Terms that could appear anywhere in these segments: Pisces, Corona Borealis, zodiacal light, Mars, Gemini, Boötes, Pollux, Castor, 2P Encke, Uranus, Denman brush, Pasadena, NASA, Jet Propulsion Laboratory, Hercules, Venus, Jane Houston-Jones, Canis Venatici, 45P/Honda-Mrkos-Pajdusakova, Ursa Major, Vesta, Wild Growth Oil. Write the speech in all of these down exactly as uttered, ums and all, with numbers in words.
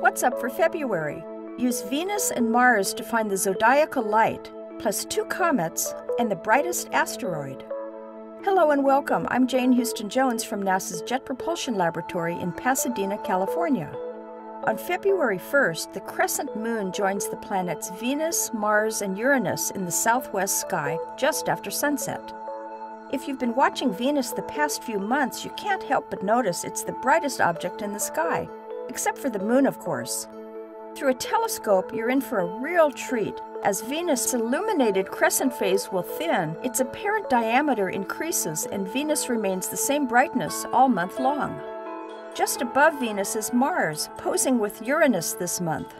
What's up for February? Use Venus and Mars to find the zodiacal light, plus two comets and the brightest asteroid. Hello and welcome. I'm Jane Houston-Jones from NASA's Jet Propulsion Laboratory in Pasadena, California. On February first, the crescent moon joins the planets Venus, Mars, and Uranus in the southwest sky just after sunset. If you've been watching Venus the past few months, you can't help but notice it's the brightest object in the sky, except for the moon, of course. Through a telescope, you're in for a real treat, as Venus' illuminated crescent phase will thin, its apparent diameter increases, and Venus remains the same brightness all month long. Just above Venus is Mars, posing with Uranus this month.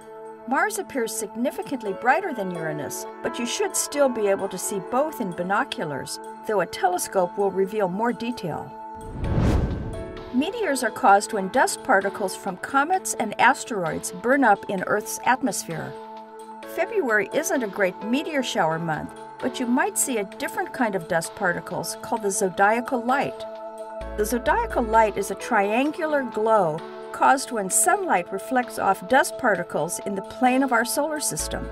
Mars appears significantly brighter than Uranus, but you should still be able to see both in binoculars, though a telescope will reveal more detail. Meteors are caused when dust particles from comets and asteroids burn up in Earth's atmosphere. February isn't a great meteor shower month, but you might see a different kind of dust particles called the zodiacal light. The zodiacal light is a triangular glow caused when sunlight reflects off dust particles in the plane of our solar system.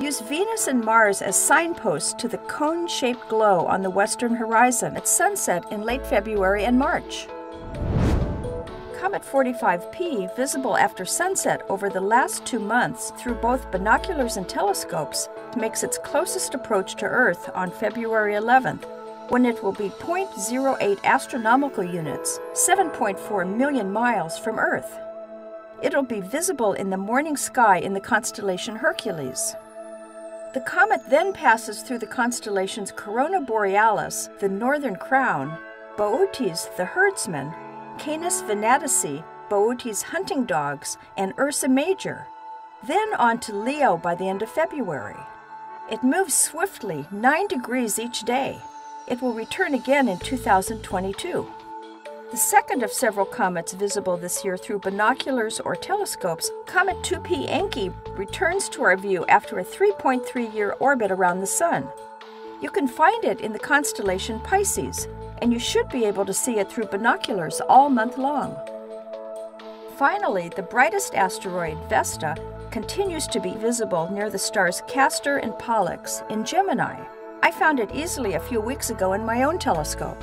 Use Venus and Mars as signposts to the cone-shaped glow on the western horizon at sunset in late February and March. Comet forty-five P, visible after sunset over the last two months through both binoculars and telescopes, makes its closest approach to Earth on February eleventh. When it will be zero point zero eight astronomical units, seven point four million miles from Earth. It'll be visible in the morning sky in the constellation Hercules. The comet then passes through the constellations Corona Borealis, the Northern Crown, Boötes, the Herdsman, Canis Venatici, Boötes hunting dogs, and Ursa Major, then on to Leo by the end of February. It moves swiftly, nine degrees each day. It will return again in two thousand twenty-two. The second of several comets visible this year through binoculars or telescopes, Comet two P Encke, returns to our view after a three point three year orbit around the Sun. You can find it in the constellation Pisces, and you should be able to see it through binoculars all month long. Finally, the brightest asteroid, Vesta, continues to be visible near the stars Castor and Pollux in Gemini. I found it easily a few weeks ago in my own telescope.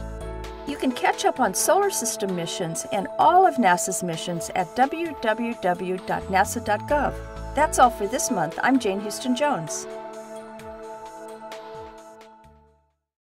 You can catch up on solar system missions and all of NASA's missions at w w w dot nasa dot gov. That's all for this month. I'm Jane Houston-Jones.